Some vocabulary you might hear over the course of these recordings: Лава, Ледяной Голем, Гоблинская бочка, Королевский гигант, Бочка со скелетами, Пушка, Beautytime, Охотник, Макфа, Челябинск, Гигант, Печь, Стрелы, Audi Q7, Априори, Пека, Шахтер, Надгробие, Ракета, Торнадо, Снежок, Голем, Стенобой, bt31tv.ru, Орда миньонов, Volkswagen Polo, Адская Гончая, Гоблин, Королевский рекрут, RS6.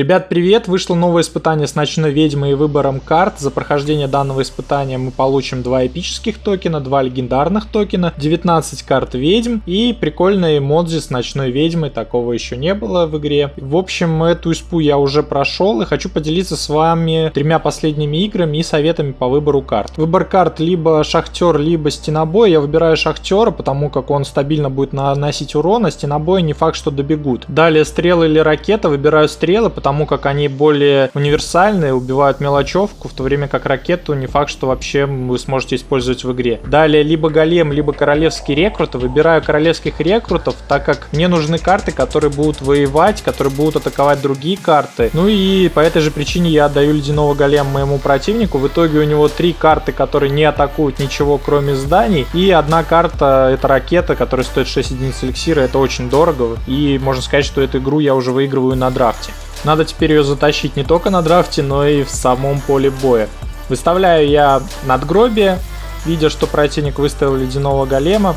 Ребят, привет! Вышло новое испытание с Ночной Ведьмой и выбором карт. За прохождение данного испытания мы получим 2 эпических токена, 2 легендарных токена, 19 карт ведьм и прикольные эмоджи с Ночной Ведьмой. Такого еще не было в игре. В общем, эту испу я уже прошел и хочу поделиться с вами 3 последними играми и советами по выбору карт. Выбор карт либо Шахтер, либо Стенобой. Я выбираю Шахтера, потому как он стабильно будет наносить урон, а Стенобой не факт, что добегут. Далее Стрелы или Ракета. Выбираю Стрелы, потому как они более универсальные, убивают мелочевку, в то время как Ракету не факт, что вообще вы сможете использовать в игре. Далее либо Голем, либо Королевский рекрут. Выбираю Королевских рекрутов, так как мне нужны карты, которые будут воевать, которые будут атаковать другие карты. Ну и по этой же причине я отдаю Ледяного Голема моему противнику. В итоге у него 3 карты, которые не атакуют ничего, кроме зданий. И 1 карта — это Ракета, которая стоит 6 единиц эликсира. Это очень дорого. И можно сказать, что эту игру я уже выигрываю на драфте. Надо теперь ее затащить не только на драфте, но и в самом поле боя. Выставляю я Надгробие, видя, что противник выставил Ледяного Голема.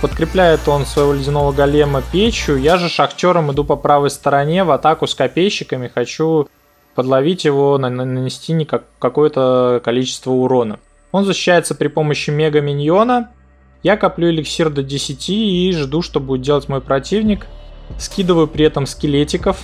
Подкрепляет он своего Ледяного Голема Печью. Я же Шахтером иду по правой стороне в атаку с Копейщиками. Хочу подловить его, нанести какое-то количество урона. Он защищается при помощи Мега-миньона. Я коплю эликсир до 10 и жду, что будет делать мой противник. Скидываю при этом скелетиков.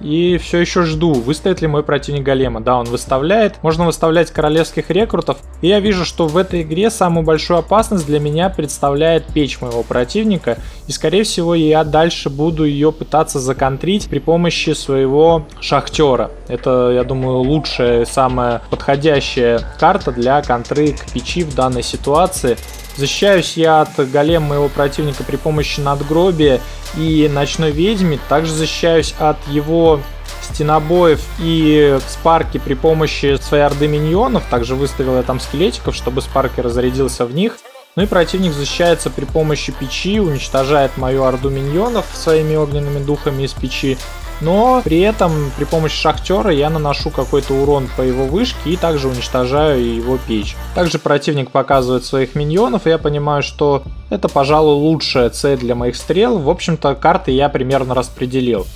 И все еще жду, выставит ли мой противник Голема. Да, он выставляет. Можно выставлять королевских рекрутов. И я вижу, что в этой игре самую большую опасность для меня представляет Печь моего противника. И скорее всего я дальше буду ее пытаться законтрить при помощи своего Шахтера. Это, я думаю, лучшая, самая подходящая карта для контры к Печи в данной ситуации. Защищаюсь я от Голема моего противника при помощи Надгробия и Ночной Ведьмы. Также защищаюсь от его Стенобоев и Спарки при помощи своей Орды миньонов. Также выставил я там скелетиков, чтобы Спарки разрядился в них. Ну и противник защищается при помощи Печи, уничтожает мою Орду миньонов своими огненными духами из Печи. Но при этом при помощи Шахтера я наношу какой-то урон по его вышке и также уничтожаю его Печь. Также противник показывает своих миньонов, и я понимаю, что это, пожалуй, лучшая цель для моих стрел. В общем-то, карты я примерно распределил.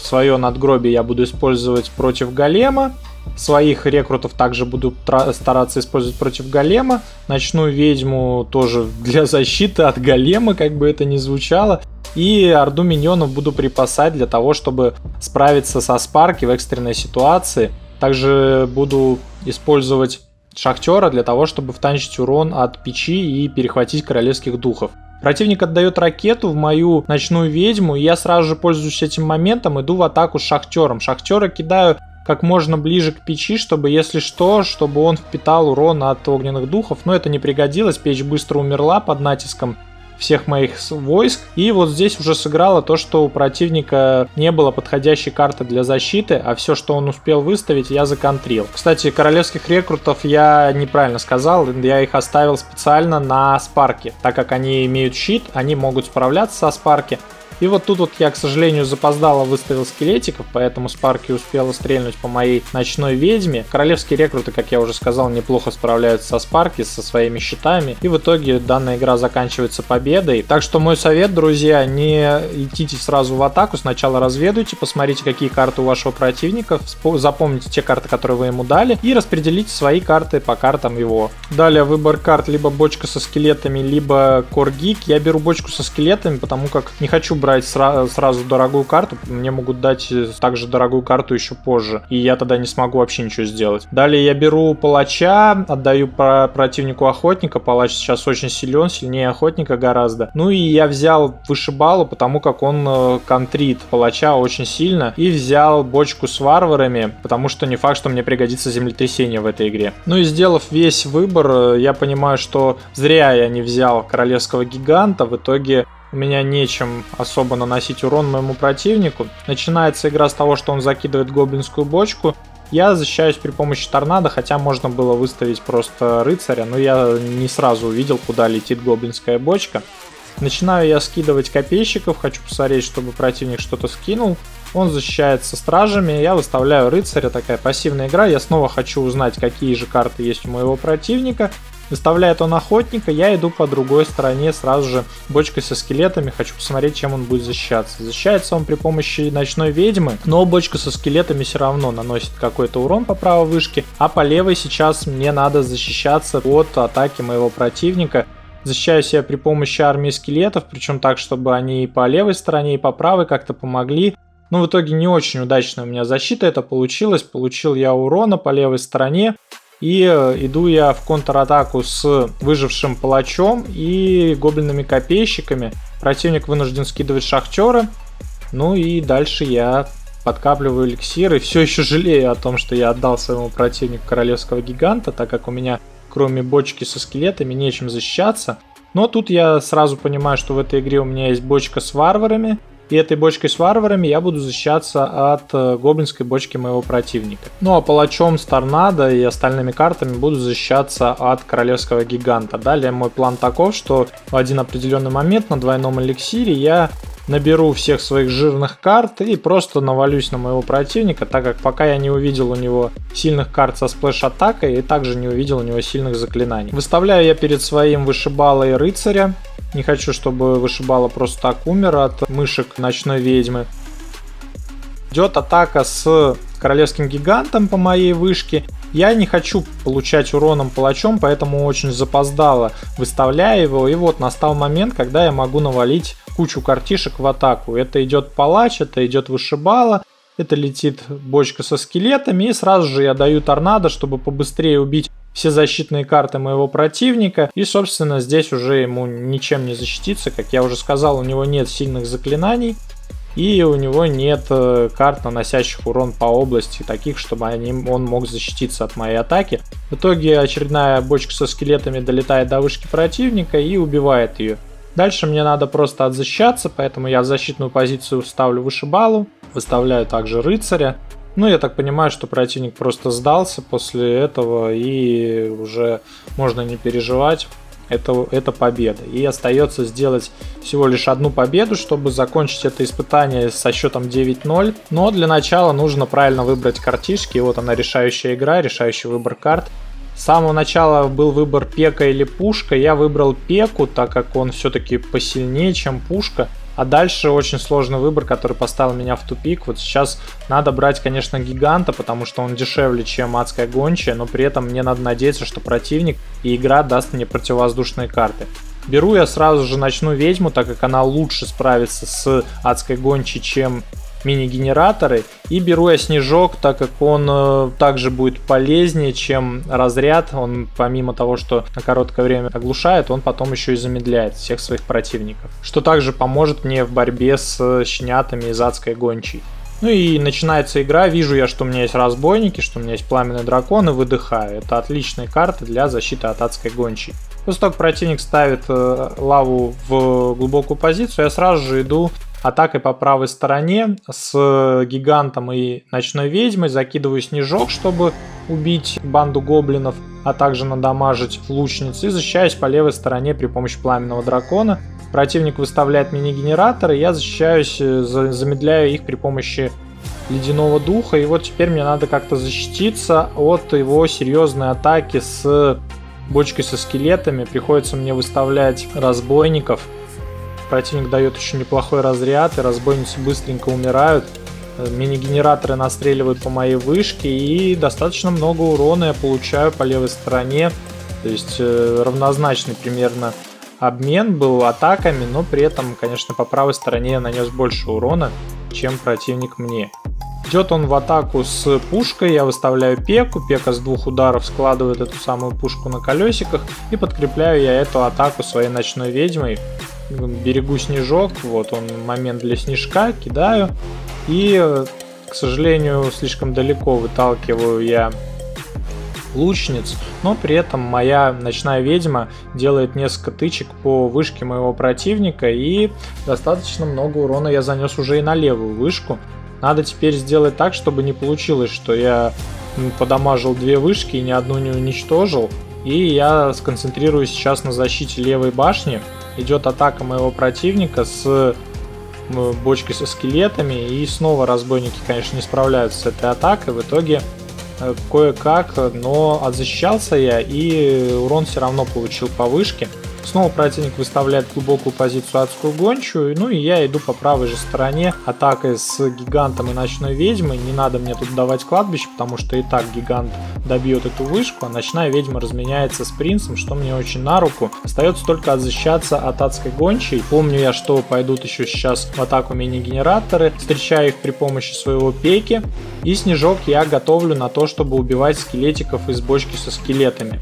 Свое Надгробие я буду использовать против Голема. Своих рекрутов также буду стараться использовать против Голема. Ночную Ведьму тоже для защиты от Голема, как бы это ни звучало. И Орду миньонов буду припасать для того, чтобы справиться со Спарки в экстренной ситуации. Также буду использовать Шахтера для того, чтобы втанчить урон от Печи и перехватить королевских духов. Противник отдает Ракету в мою Ночную Ведьму, и я сразу же, пользуюсь этим моментом, иду в атаку с Шахтером. Шахтера кидаю как можно ближе к Печи, чтобы, если что, чтобы он впитал урон от огненных духов. Но это не пригодилось, Печь быстро умерла под натиском всех моих войск. И вот здесь уже сыграло то, что у противника не было подходящей карты для защиты, а все, что он успел выставить, я законтрил. Кстати, королевских рекрутов я неправильно сказал, я их оставил специально на Спарке, так как они имеют щит, они могут справляться со Спарки. И вот тут вот я, к сожалению, запоздало выставил скелетиков, поэтому Спарки успела стрельнуть по моей Ночной Ведьме. Королевские рекруты, как я уже сказал, неплохо справляются со Спарки, со своими щитами. И в итоге данная игра заканчивается победой. Так что мой совет, друзья, не летите сразу в атаку. Сначала разведайте, посмотрите, какие карты у вашего противника. Запомните те карты, которые вы ему дали. И распределите свои карты по картам его. Далее выбор карт либо Бочка со скелетами, либо Коргик. Я беру Бочку со скелетами, потому как не хочу брать сразу дорогую карту, мне могут дать также дорогую карту еще позже, и я тогда не смогу вообще ничего сделать. Далее я беру Палача, отдаю противнику Охотника, Палач сейчас очень силен, сильнее Охотника гораздо. Ну и я взял Вышибалу, потому как он контрит Палача очень сильно, и взял Бочку с варварами, потому что не факт, что мне пригодится землетрясение в этой игре. Ну и сделав весь выбор, я понимаю, что зря я не взял Королевского гиганта, в итоге у меня нечем особо наносить урон моему противнику. Начинается игра с того, что он закидывает гоблинскую бочку. Я защищаюсь при помощи торнадо, хотя можно было выставить просто рыцаря, но я не сразу увидел, куда летит гоблинская бочка. Начинаю я скидывать копейщиков, хочу посмотреть, чтобы противник что-то скинул. Он защищается стражами, я выставляю рыцаря, такая пассивная игра. Я снова хочу узнать, какие же карты есть у моего противника. В Выставляет он охотника, я иду по другой стороне сразу же бочкой со скелетами, хочу посмотреть, чем он будет защищаться. Защищается он при помощи ночной ведьмы, но бочка со скелетами все равно наносит какой-то урон по правой вышке, а по левой сейчас мне надо защищаться от атаки моего противника. Защищаюсь я при помощи армии скелетов, причем так, чтобы они и по левой стороне, и по правой как-то помогли. Но в итоге не очень удачная у меня защита это получилась. Получил я урона по левой стороне. И иду я в контратаку с выжившим палачом и гоблинами-копейщиками. Противник вынужден скидывать шахтера. Ну и дальше я подкапливаю эликсир. И все еще жалею о том, что я отдал своему противнику королевского гиганта, так как у меня кроме бочки со скелетами нечем защищаться. Но тут я сразу понимаю, что в этой игре у меня есть бочка с варварами. И этой бочкой с варварами я буду защищаться от гоблинской бочки моего противника. Ну а палачом с торнадо и остальными картами буду защищаться от королевского гиганта. Далее мой план таков, что в один определенный момент на двойном эликсире я наберу всех своих жирных карт и просто навалюсь на моего противника, так как пока я не увидел у него сильных карт со сплэш-атакой и также не увидел у него сильных заклинаний. Выставляю я перед своим вышибалой рыцаря. Не хочу, чтобы вышибала просто так умер от мышек ночной ведьмы. Идет атака с королевским гигантом по моей вышке. Я не хочу получать уроном палачом, поэтому очень запоздало выставляю его. И вот настал момент, когда я могу навалить кучу картишек в атаку. Это идет палач, это идет вышибала, это летит бочка со скелетами. И сразу же я даю торнадо, чтобы побыстрее убить все защитные карты моего противника. И, собственно, здесь уже ему ничем не защититься. Как я уже сказал, у него нет сильных заклинаний. И у него нет карт, наносящих урон по области, таких, чтобы он мог защититься от моей атаки. В итоге очередная бочка со скелетами долетает до вышки противника и убивает ее. Дальше мне надо просто отзащищаться, поэтому я в защитную позицию ставлю вышибалу. Выставляю также рыцаря. Ну, я так понимаю, что противник просто сдался после этого, и уже можно не переживать, это победа. И остается сделать всего лишь одну победу, чтобы закончить это испытание со счетом 9-0. Но для начала нужно правильно выбрать картишки, и вот она решающая игра, решающий выбор карт. С самого начала был выбор Пека или Пушка, я выбрал Пеку, так как он все-таки посильнее, чем Пушка. А дальше очень сложный выбор, который поставил меня в тупик. Вот сейчас надо брать, конечно, гиганта, потому что он дешевле, чем адская гончая, но при этом мне надо надеяться, что противник и игра даст мне противовоздушные карты. Беру я сразу же ночную ведьму, так как она лучше справится с адской гончей, чем мини-генераторы. И беру я снежок, так как он также будет полезнее, чем разряд. Он помимо того, что на короткое время оглушает, он потом еще и замедляет всех своих противников. Что также поможет мне в борьбе с щенятами из адской гончей. Ну и начинается игра. Вижу я, что у меня есть разбойники, что у меня есть пламенный дракон, и выдыхаю. Это отличные карты для защиты от адской гончей. После того, как противник ставит лаву в глубокую позицию, я сразу же иду атакой по правой стороне с гигантом и ночной ведьмой. Закидываю снежок, чтобы убить банду гоблинов, а также надамажить лучниц. И защищаюсь по левой стороне при помощи пламенного дракона. Противник выставляет мини-генераторы, я защищаюсь, замедляю их при помощи ледяного духа. И вот теперь мне надо как-то защититься от его серьезной атаки с бочкой со скелетами. Приходится мне выставлять разбойников. Противник дает еще неплохой разряд, и разбойницы быстренько умирают. Мини-генераторы настреливают по моей вышке, и достаточно много урона я получаю по левой стороне. То есть равнозначный примерно обмен был атаками, но при этом, конечно, по правой стороне я нанес больше урона, чем противник мне. Идет он в атаку с пушкой, я выставляю пеку, пека с двух ударов складывает эту самую пушку на колесиках, и подкрепляю я эту атаку своей ночной ведьмой. Берегу снежок, вот он момент для снежка, кидаю. И, к сожалению, слишком далеко выталкиваю я лучниц, но при этом моя ночная ведьма делает несколько тычек по вышке моего противника, и достаточно много урона я занес уже и на левую вышку. Надо теперь сделать так, чтобы не получилось, что я подамажил две вышки и ни одну не уничтожил. И я сконцентрируюсь сейчас на защите левой башни. Идет атака моего противника с бочкой со скелетами. И снова разбойники, конечно, не справляются с этой атакой. В итоге кое-как, но отзащищался я, и урон все равно получил по вышке. Снова противник выставляет глубокую позицию адскую гончую, ну и я иду по правой же стороне атакой с гигантом и ночной ведьмой. Не надо мне тут давать кладбище, потому что и так гигант добьет эту вышку, а ночная ведьма разменяется с принцем, что мне очень на руку. Остается только отзащищаться от адской гончей. Помню я, что пойдут еще сейчас в атаку мини-генераторы, встречаю их при помощи своего пеки, и снежок я готовлю на то, чтобы убивать скелетиков из бочки со скелетами.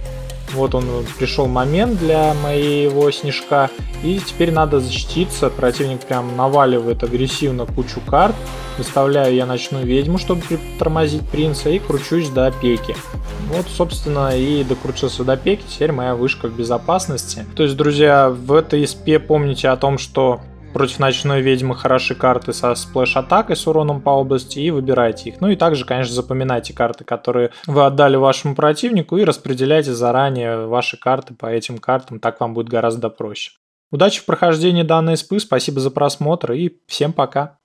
Вот он, пришел момент для моего снежка, и теперь надо защититься. Противник прям наваливает агрессивно кучу карт. Выставляю я ночную ведьму, чтобы притормозить принца, и кручусь до пеки. Вот, собственно, и докрутился до пеки, теперь моя вышка в безопасности. То есть, друзья, в этой спе помните о том, что против ночной ведьмы хороши карты со сплэш-атакой с уроном по области, и выбирайте их. Ну и также, конечно, запоминайте карты, которые вы отдали вашему противнику, и распределяйте заранее ваши карты по этим картам, так вам будет гораздо проще. Удачи в прохождении данной спы, спасибо за просмотр и всем пока!